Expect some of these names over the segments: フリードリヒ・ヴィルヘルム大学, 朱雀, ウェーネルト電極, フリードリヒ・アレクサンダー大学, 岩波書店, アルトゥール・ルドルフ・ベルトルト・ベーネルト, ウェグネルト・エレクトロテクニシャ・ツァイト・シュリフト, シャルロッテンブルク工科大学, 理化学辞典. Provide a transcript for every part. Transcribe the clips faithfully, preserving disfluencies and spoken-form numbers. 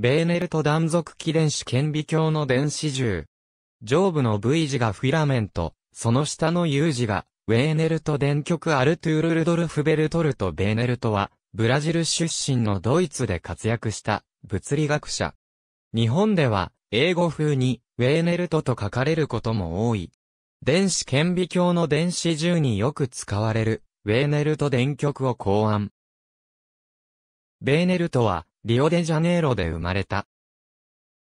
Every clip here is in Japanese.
ベーネルト断続起電子顕微鏡の電子銃。上部の ブイ 字がフィラメント、その下の ユー 字が、ウェーネルト電極。アルトゥール・ルドルフ・ベルトルト・ベーネルトは、ブラジル出身のドイツで活躍した、物理学者。日本では、英語風に、ウェーネルトと書かれることも多い。電子顕微鏡の電子銃によく使われる、ウェーネルト電極を考案。ベーネルトは、リオデジャネイロで生まれた。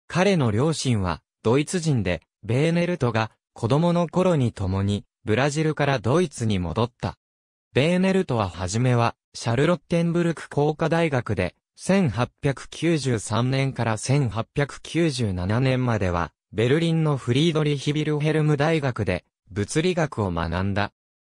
彼の両親は、ドイツ人で、ベーネルトが、子供の頃に共に、ブラジルからドイツに戻った。ベーネルトははじめは、シャルロッテンブルク工科大学で、せんはっぴゃくきゅうじゅうさんねんからせんはっぴゃくきゅうじゅうななねんまでは、ベルリンのフリードリヒ・ヴィルヘルム大学で、物理学を学んだ。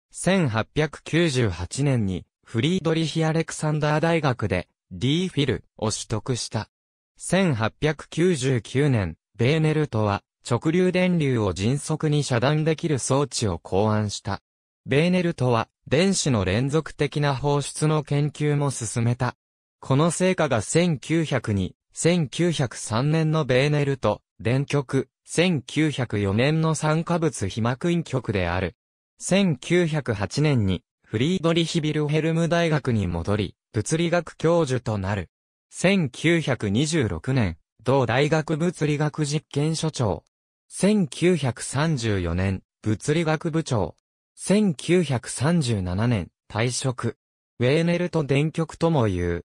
せんはっぴゃくきゅうじゅうはちねんに、フリードリヒ・アレクサンダー大学で、D フィルを取得した。せんはっぴゃくきゅうじゅうきゅうねん、ベーネルトは、直流電流を迅速に遮断できる装置を考案した。ベーネルトは電子の連続的な放出の研究も進めた。この成果がせんきゅうひゃくに、せんきゅうひゃくさんねんのベーネルト電極、せんきゅうひゃくよねんの酸化物被膜陰極である。せんきゅうひゃくはちねんにフリードリヒ・ヴィルヘルム大学に戻り、物理学教授となる。せんきゅうひゃくにじゅうろくねん、同大学物理学実験所長。せんきゅうひゃくさんじゅうよねん、物理学部長。せんきゅうひゃくさんじゅうななねん、退職。ウェーネルト電極とも言う。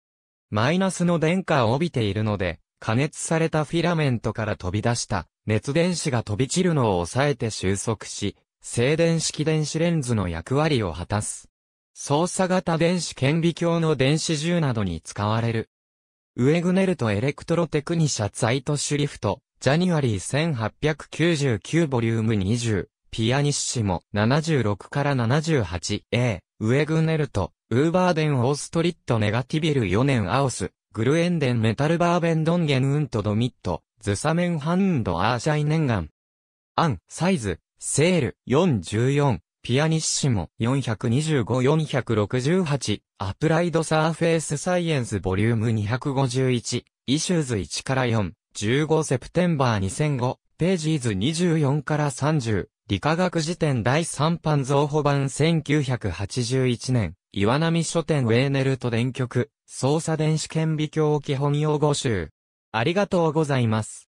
マイナスの電荷を帯びているので、加熱されたフィラメントから飛び出した熱電子が飛び散るのを抑えて収束し、静電式電子レンズの役割を果たす。操作型電子顕微鏡の電子銃などに使われる。ウェグネルト・エレクトロテクニシャ・ツァイト・シュリフト。ジャニュアリーせんはっぴゃくきゅうじゅうきゅうボリュームにじゅう、ピアニッシモななじゅうろくからななじゅうはち、A、ウェグネルト、ウーバーデン・オーストリット・ネガティビルよ年アオス、グルエンデン・メタルバーベンドンゲンウントドミット、ズサメンハンド・アーシャイネンガン。アン、サイズ、セール、よんじゅうよん、ピアニッシモよんひゃくにじゅうご、よんひゃくろくじゅうはち、アプライド・サーフェイス・サイエンスボリュームにひゃくごじゅういち、イシューズいちからよん。じゅうごセプテンバーにせんご、ページーズにじゅうよんからさんじゅう、理化学辞典だいさん版増補版せんきゅうひゃくはちじゅういちねん、岩波書店ウェーネルト電極、操作電子顕微鏡基本用語集。ありがとうございます。